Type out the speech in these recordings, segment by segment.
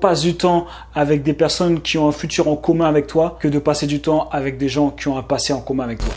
Passe du temps avec des personnes qui ont un futur en commun avec toi que de passer du temps avec des gens qui ont un passé en commun avec toi.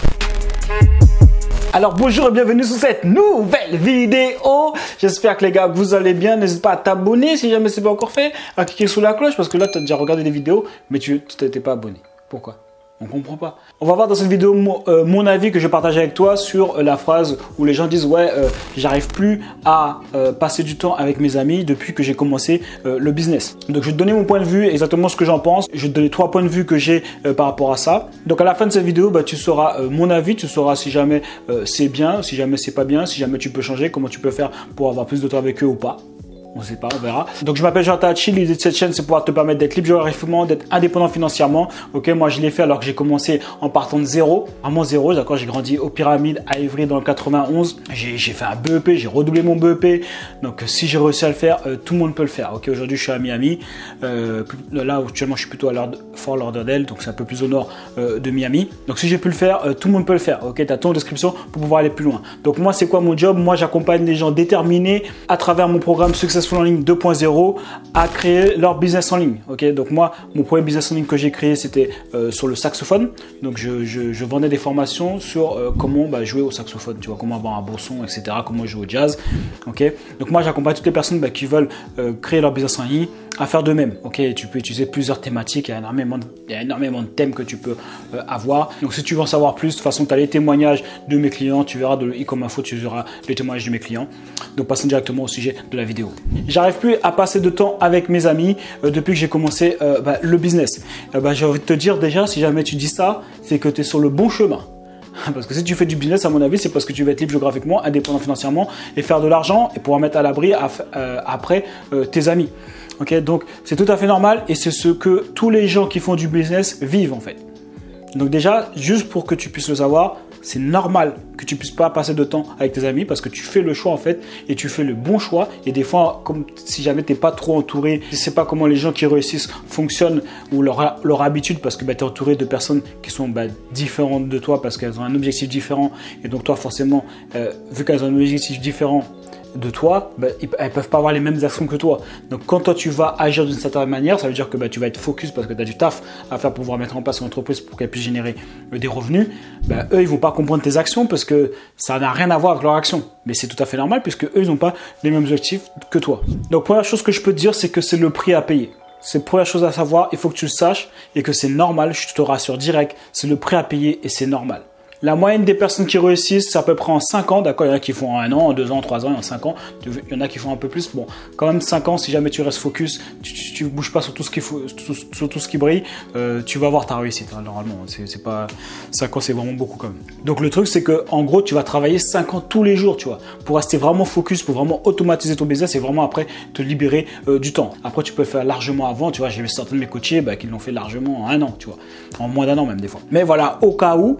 Alors bonjour et bienvenue sur cette nouvelle vidéo. J'espère que les gars vous allez bien. N'hésite pas à t'abonner si jamais c'est pas encore fait, à cliquer sur la cloche parce que là tu as déjà regardé des vidéos mais tu t'étais pas abonné. Pourquoi? On comprend pas. On va voir dans cette vidéo mon avis que je partage avec toi sur la phrase où les gens disent ouais j'arrive plus à passer du temps avec mes amis depuis que j'ai commencé le business. Donc je vais te donner mon point de vue, exactement ce que j'en pense. Je vais te donner trois points de vue que j'ai par rapport à ça. Donc à la fin de cette vidéo tu sauras mon avis, tu sauras si jamais c'est bien, si jamais c'est pas bien, si jamais tu peux changer, comment tu peux faire pour avoir plus de temps avec eux ou pas. On sait pas, on verra. Donc je m'appelle Jonathan Chili, l'idée de cette chaîne c'est pouvoir te permettre d'être libre géographiquement, d'être indépendant financièrement. Ok, moi je l'ai fait alors que j'ai commencé en partant de zéro, vraiment zéro, d'accord, j'ai grandi aux Pyramides à Évry dans le 91, j'ai fait un BEP, j'ai redoublé mon BEP, donc si j'ai réussi à le faire, tout le monde peut le faire. Ok, aujourd'hui je suis à Miami, là actuellement je suis plutôt à Fort Lauderdale, donc c'est un peu plus au nord de Miami. Donc si j'ai pu le faire, tout le monde peut le faire. Ok, t'as ton description pour pouvoir aller plus loin. Donc moi c'est quoi mon job? Moi j'accompagne les gens déterminés à travers mon programme Success en ligne 2.0 à créer leur business en ligne. Ok, donc moi mon premier business en ligne que j'ai créé c'était sur le saxophone. Donc je vendais des formations sur comment jouer au saxophone, tu vois, comment avoir un bon son, etc., comment jouer au jazz. Ok, donc moi j'accompagne toutes les personnes qui veulent créer leur business en ligne à faire de même. Ok, tu peux utiliser plusieurs thématiques, il y a énormément de thèmes que tu peux avoir. Donc si tu veux en savoir plus, de toute façon tu as les témoignages de mes clients, tu verras de e-com info, tu verras les témoignages de mes clients. Donc passons directement au sujet de la vidéo. J'arrive plus à passer de temps avec mes amis depuis que j'ai commencé le business. J'ai envie de te dire déjà, si jamais tu dis ça, c'est que tu es sur le bon chemin. Parce que si tu fais du business, à mon avis, c'est parce que tu vas être libre géographiquement, indépendant financièrement et faire de l'argent et pouvoir mettre à l'abri après tes amis. Ok, donc c'est tout à fait normal et c'est ce que tous les gens qui font du business vivent en fait. Donc déjà, juste pour que tu puisses le savoir, c'est normal que tu puisses pas passer de temps avec tes amis parce que tu fais le choix en fait et tu fais le bon choix. Et des fois, comme si jamais t'es pas trop entouré, tu sais pas comment les gens qui réussissent fonctionnent ou leur habitude parce que t'es entouré de personnes qui sont différentes de toi parce qu'elles ont un objectif différent et donc toi forcément, vu qu'elles ont un objectif différent de toi, elles peuvent pas avoir les mêmes actions que toi. Donc quand toi tu vas agir d'une certaine manière, ça veut dire que tu vas être focus parce que tu as du taf à faire pour pouvoir mettre en place une entreprise pour qu'elle puisse générer des revenus. Eux ils vont pas comprendre tes actions parce que ça n'a rien à voir avec leur action. Mais c'est tout à fait normal puisque eux ils n'ont pas les mêmes objectifs que toi. Donc première chose que je peux te dire, c'est que c'est le prix à payer. C'est la première chose à savoir, il faut que tu le saches et que c'est normal, je te rassure direct, c'est le prix à payer et c'est normal. La moyenne des personnes qui réussissent, c'est à peu près en 5 ans, d'accord? Il y en a qui font en 1 an, en 2 ans, en 3 ans, et en 5 ans. Il y en a qui font un peu plus. Bon, quand même 5 ans, si jamais tu restes focus, tu bouges pas sur tout ce qui, brille, tu vas avoir ta réussite. Hein, normalement, c'est pas 5 ans, c'est vraiment beaucoup quand même. Donc le truc, c'est que en gros, tu vas travailler 5 ans tous les jours, tu vois, pour rester vraiment focus, pour vraiment automatiser ton business et vraiment après te libérer du temps. Après, tu peux faire largement avant, tu vois. J'ai certains de mes coachés qui l'ont fait largement en 1 an, tu vois, en moins d'1 an même des fois. Mais voilà, au cas où.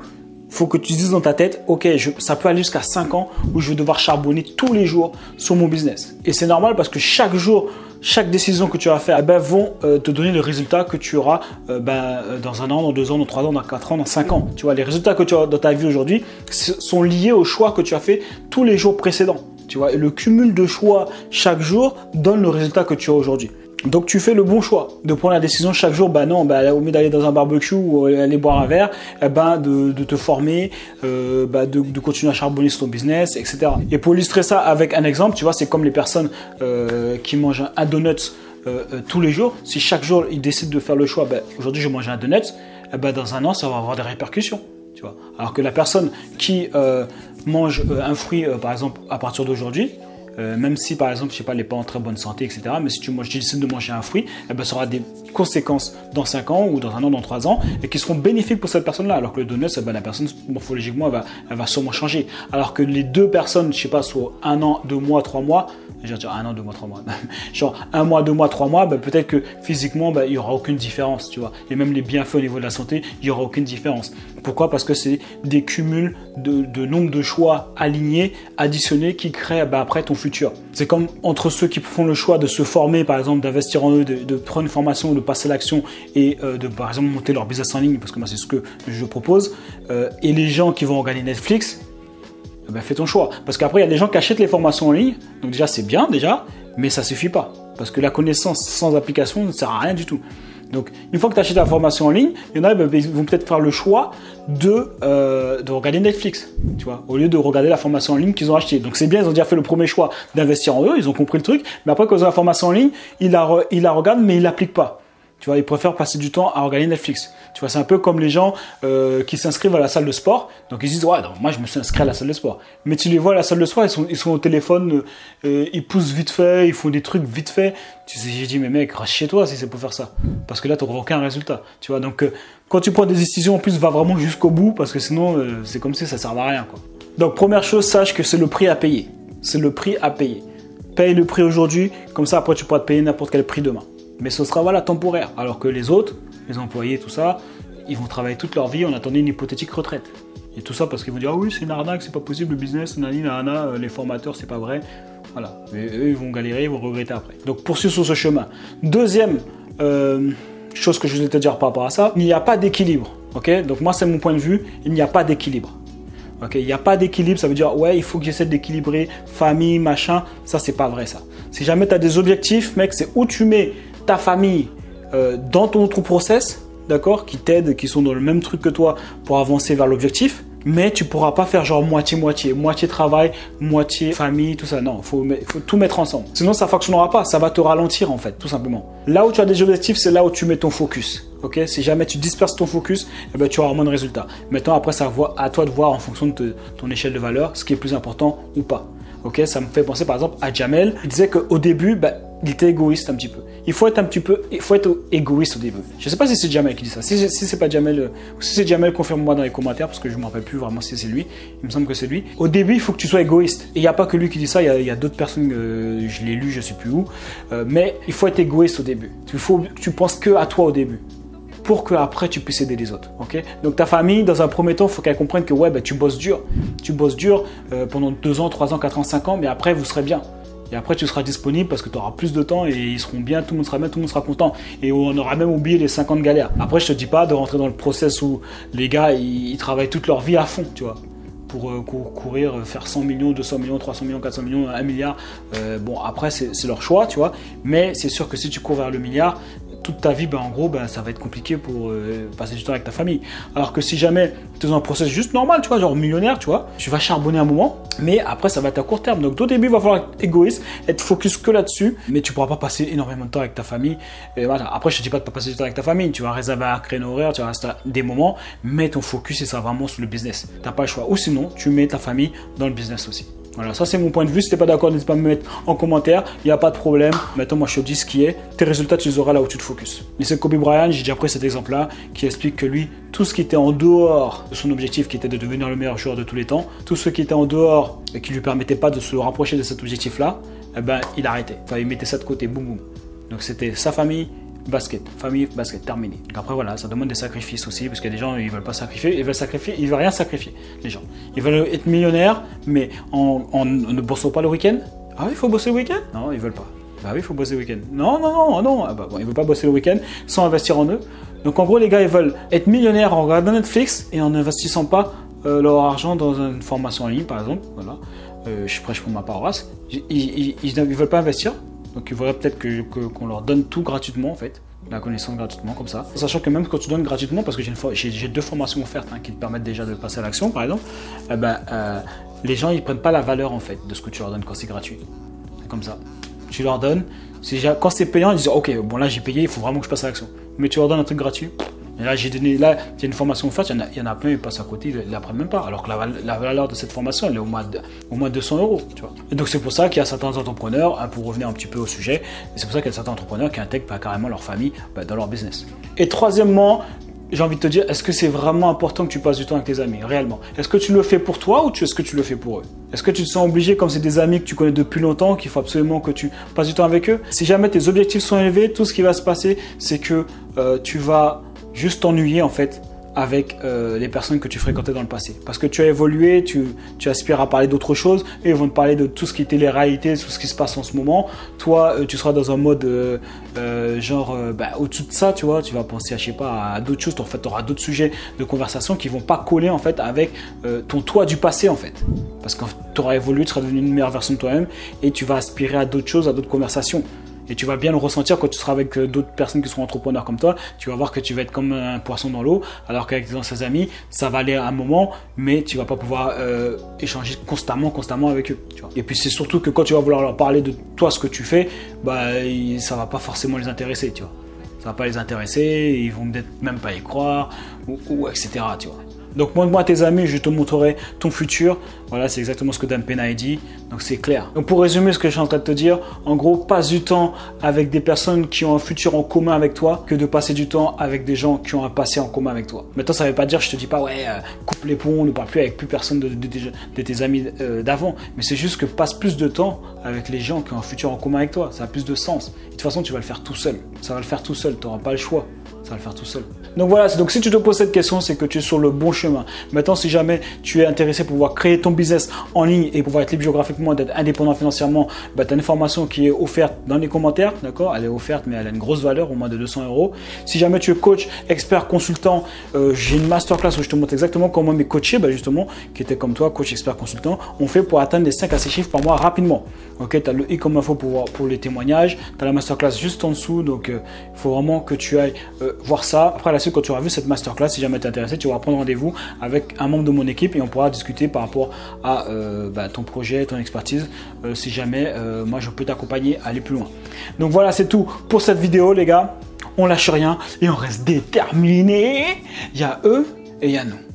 Faut que tu dises dans ta tête, ok, ça peut aller jusqu'à 5 ans où je vais devoir charbonner tous les jours sur mon business. Et c'est normal parce que chaque jour, chaque décision que tu vas faire vont te donner le résultat que tu auras dans 1 an, dans 2 ans, dans 3 ans, dans 4 ans, dans 5 ans. Tu vois, les résultats que tu as dans ta vie aujourd'hui sont liés aux choix que tu as fait tous les jours précédents. Tu vois, et le cumul de choix chaque jour donne le résultat que tu as aujourd'hui. Donc tu fais le bon choix de prendre la décision chaque jour, au lieu d'aller dans un barbecue ou aller boire un verre, de te former, de continuer à charbonner sur ton business, etc. Et pour illustrer ça avec un exemple, tu vois, c'est comme les personnes qui mangent un donut tous les jours. Si chaque jour ils décident de faire le choix, aujourd'hui je mange un donut, dans 1 an ça va avoir des répercussions. Tu vois. Alors que la personne qui mange un fruit, par exemple, à partir d'aujourd'hui, même si par exemple, je sais pas, elle n'est pas en très bonne santé, etc. Mais si tu décides de manger un fruit, ça aura des conséquences dans 5 ans ou dans 1 an, dans 3 ans et qui seront bénéfiques pour cette personne-là. Alors que le donut, la personne morphologiquement, elle va sûrement changer. Alors que les deux personnes, je sais pas, sur 1 an, 2 mois, 3 mois, je veux dire 1 an, 2 mois, 3 mois, genre 1 mois, 2 mois, 3 mois, peut-être que physiquement, il n'y aura aucune différence, tu vois. Et même les bienfaits au niveau de la santé, il n'y aura aucune différence. Pourquoi? Parce que c'est des cumuls de nombre de choix alignés, additionnés, qui créent après ton futur. C'est comme entre ceux qui font le choix de se former, par exemple, d'investir en eux, de prendre une formation, de passer à l'action et de, par exemple, monter leur business en ligne, parce que moi, c'est ce que je propose, et les gens qui vont regarder Netflix, fais ton choix. Parce qu'après, il y a des gens qui achètent les formations en ligne, donc déjà, c'est bien, mais ça suffit pas. Parce que la connaissance sans application ne sert à rien du tout. Donc, une fois que tu achètes la formation en ligne, il y en a, ben, ils vont peut-être faire le choix de regarder Netflix, tu vois, au lieu de regarder la formation en ligne qu'ils ont achetée. Donc, c'est bien, ils ont déjà fait le premier choix d'investir en eux, ils ont compris le truc, mais après, quand ils ont la formation en ligne, ils la regardent, mais ils ne l'appliquent pas. Tu vois, ils préfèrent passer du temps à regarder Netflix. Tu vois, c'est un peu comme les gens qui s'inscrivent à la salle de sport. Donc, ils se disent, ouais, non, moi, je me suis inscrit à la salle de sport. Mais tu les vois à la salle de sport, ils sont au téléphone, ils poussent vite fait, ils font des trucs vite fait. Tu sais, j'ai dit, mais mec, reste chez toi si c'est pour faire ça. Parce que là, tu n'auras aucun résultat. Tu vois, donc, quand tu prends des décisions, en plus, va vraiment jusqu'au bout. Parce que sinon, c'est comme si ça ne servait à rien, quoi. Donc, première chose, sache que c'est le prix à payer. C'est le prix à payer. Paye le prix aujourd'hui. Comme ça, après, tu pourras te payer n'importe quel prix demain. Mais ce sera, voilà, temporaire. Alors que les autres, les employés, tout ça, ils vont travailler toute leur vie en attendant une hypothétique retraite. Et tout ça parce qu'ils vont dire, ah oui, c'est une arnaque, c'est pas possible, le business, nanana, les formateurs, c'est pas vrai. Voilà. Et eux, ils vont galérer, ils vont regretter après. Donc, poursuivre sur ce chemin. Deuxième chose que je voulais te dire par rapport à ça, il n'y a pas d'équilibre. Ok? Donc, moi, c'est mon point de vue, il n'y a pas d'équilibre. Okay, il n'y a pas d'équilibre, ça veut dire ouais, il faut que j'essaie d'équilibrer famille, machin. Ça, c'est pas vrai, ça. Si jamais tu as des objectifs, mec, c'est où tu mets ta famille dans ton autre process, d'accord, qui t'aident, qui sont dans le même truc que toi pour avancer vers l'objectif. Mais tu ne pourras pas faire genre moitié-moitié, moitié travail, moitié famille, tout ça. Non, il faut tout mettre ensemble. Sinon, ça ne fonctionnera pas, ça va te ralentir en fait, tout simplement. Là où tu as des objectifs, c'est là où tu mets ton focus. Ok, si jamais tu disperses ton focus, eh ben, tu auras moins de résultats. Maintenant, après, c'est à toi de voir en fonction de ton échelle de valeur, ce qui est plus important ou pas. Ok, ça me fait penser par exemple à Jamel. Il disait qu'au début, bah, il était égoïste un petit peu. Il faut être égoïste au début. Je ne sais pas si c'est Jamel qui dit ça. Si c'est pas Jamel, ou si c'est Jamel, confirme-moi dans les commentaires parce que je ne me rappelle plus vraiment si c'est lui. Il me semble que c'est lui. Au début, il faut que tu sois égoïste. Et il n'y a pas que lui qui dit ça. Il y a d'autres personnes. Je l'ai lu, je ne sais plus où. Mais il faut être égoïste au début. Il faut que tu penses que à toi au début, pour que après tu puisses aider les autres, ok? Donc ta famille, dans un premier temps, il faut qu'elle comprenne que ouais, bah, tu bosses dur pendant 2 ans, 3 ans, 4 ans, 5 ans, mais après vous serez bien. Et après tu seras disponible parce que tu auras plus de temps et ils seront bien, tout le monde sera bien, tout le monde sera content. Et on aura même oublié les 50 galères. Après je te dis pas de rentrer dans le process où les gars, ils travaillent toute leur vie à fond, tu vois, pour courir, faire 100 millions, 200 millions, 300 millions, 400 millions, 1 milliard. Bon, après c'est leur choix, tu vois, mais c'est sûr que si tu cours vers le milliard, toute ta vie, ben, en gros, ben, ça va être compliqué pour passer du temps avec ta famille. Alors que si jamais tu es dans un process juste normal, tu vois, genre millionnaire, tu vois, tu vas charbonner un moment, mais après, ça va être à court terme. Donc, au début, il va falloir être égoïste, être focus que là-dessus, mais tu ne pourras pas passer énormément de temps avec ta famille. Et voilà. Après, je ne te dis pas de ne pas passer du temps avec ta famille. Tu vas réserver un créneau horaire, tu vas rester à des moments, mais ton focus, c'est ça vraiment sur le business. Tu n'as pas le choix. Ou sinon, tu mets ta famille dans le business aussi. Voilà, ça c'est mon point de vue. Si t'es pas d'accord, n'hésite pas à me mettre en commentaire. Il n'y a pas de problème. Maintenant, moi je te dis ce qui est. Tes résultats, tu les auras là où tu te focuses. Mais c'est Kobe Bryant, j'ai déjà pris cet exemple-là, qui explique que lui, tout ce qui était en dehors de son objectif, qui était de devenir le meilleur joueur de tous les temps, tout ce qui était en dehors et qui lui permettait pas de se rapprocher de cet objectif-là, eh ben, il arrêtait. Enfin, il mettait ça de côté, boum boum. Donc c'était sa famille. Basket, famille, basket, terminé. Donc après voilà, ça demande des sacrifices aussi, parce qu'il y a des gens, ils veulent pas sacrifier, ils veulent rien sacrifier, les gens. Ils veulent être millionnaires, mais en ne bossant pas le week-end. Ah oui, il faut bosser le week-end? Non, ils veulent pas. Bah oui, il faut bosser le week-end. Non, non, non, non. Ah bah bon, ils veulent pas bosser le week-end sans investir en eux. Donc en gros, les gars, ils veulent être millionnaires en regardant Netflix et en n'investissant pas leur argent dans une formation en ligne, par exemple. Voilà, je prêche pour ma paroisse. Ils veulent pas investir. Donc il faudrait peut-être qu'on leur donne tout gratuitement en fait, la connaissance gratuitement comme ça. Sachant que même quand tu donnes gratuitement, parce que j'ai 2 formations offertes hein, qui te permettent déjà de passer à l'action par exemple, eh ben, les gens ils prennent pas la valeur en fait de ce que tu leur donnes quand c'est gratuit. Comme ça, tu leur donnes, quand c'est payant ils disent ok bon là j'ai payé, il faut vraiment que je passe à l'action. Mais tu leur donnes un truc gratuit. Et là, il y a une formation offerte, il y en a plein, ils passent à côté, ils ne l'apprennent même pas. Alors que la valeur de cette formation, elle est au moins 200 €, tu vois. Et donc, c'est pour ça qu'il y a certains entrepreneurs, hein, pour revenir un petit peu au sujet, c'est pour ça qu'il y a certains entrepreneurs qui intègrent pas carrément leur famille bah, dans leur business. Et troisièmement, j'ai envie de te dire, est-ce que c'est vraiment important que tu passes du temps avec tes amis, réellement? Est-ce que tu le fais pour toi ou est-ce que tu le fais pour eux? Est-ce que tu te sens obligé, comme c'est des amis que tu connais depuis longtemps, qu'il faut absolument que tu passes du temps avec eux? Si jamais tes objectifs sont élevés, tout ce qui va se passer, c'est que tu vas juste t'ennuyer en fait avec les personnes que tu fréquentais dans le passé. Parce que tu as évolué, tu aspires à parler d'autre chose, et ils vont te parler de tout ce qui était les réalités, tout ce qui se passe en ce moment. Toi, tu seras dans un mode bah, au-dessus de ça, tu vois, tu vas penser à, je sais pas, à d'autres choses. En fait, tu auras d'autres sujets de conversation qui vont pas coller en fait avec ton toi du passé en fait. Parce que tu auras évolué, tu seras devenu une meilleure version de toi-même et tu vas aspirer à d'autres choses, à d'autres conversations. Et tu vas bien le ressentir quand tu seras avec d'autres personnes qui seront entrepreneurs comme toi. Tu vas voir que tu vas être comme un poisson dans l'eau, alors qu'avec tes amis, ça va aller à un moment, mais tu vas pas pouvoir échanger constamment avec eux. Tu vois. Et puis c'est surtout que quand tu vas vouloir leur parler de toi, ce que tu fais, bah, ça va pas forcément les intéresser. Tu vois. Ça va pas les intéresser, ils vont peut-être même pas y croire, ou etc. Tu vois. Donc montre-moi à tes amis, je te montrerai ton futur. Voilà, c'est exactement ce que Dan Pena a dit, donc c'est clair. Donc pour résumer ce que je suis en train de te dire, en gros, passe du temps avec des personnes qui ont un futur en commun avec toi que de passer du temps avec des gens qui ont un passé en commun avec toi. Maintenant, ça ne veut pas dire, je te dis pas, ouais, coupe les ponts, ne parle plus avec plus personne de tes amis d'avant, mais c'est juste que passe plus de temps avec les gens qui ont un futur en commun avec toi, ça a plus de sens. Et de toute façon, tu vas le faire tout seul, ça va le faire tout seul, tu n'auras pas le choix. Ça va le faire tout seul. Donc voilà, donc si tu te poses cette question, c'est que tu es sur le bon chemin. Maintenant, si jamais tu es intéressé pour pouvoir créer ton business en ligne et pouvoir être libre géographiquement, d'être indépendant financièrement, bah, tu as une formation qui est offerte dans les commentaires, d'accord? Elle est offerte, mais elle a une grosse valeur, au moins de 200 €. Si jamais tu es coach, expert, consultant, j'ai une masterclass où je te montre exactement comment mes coachés, bah, justement, qui étaient comme toi, coach, expert, consultant, ont fait pour atteindre les 5 à 6 chiffres par mois rapidement. Ok, tu as le i comme info pour les témoignages, tu as la masterclass juste en dessous, donc il faut vraiment que tu ailles voir ça. Après, à la suite, quand tu auras vu cette masterclass, si jamais tu es intéressé, tu vas prendre rendez-vous avec un membre de mon équipe et on pourra discuter par rapport à bah, ton projet, ton expertise, si jamais moi je peux t'accompagner à aller plus loin. Donc voilà, c'est tout pour cette vidéo, les gars. On lâche rien et on reste déterminé. Il y a eux et il y a nous.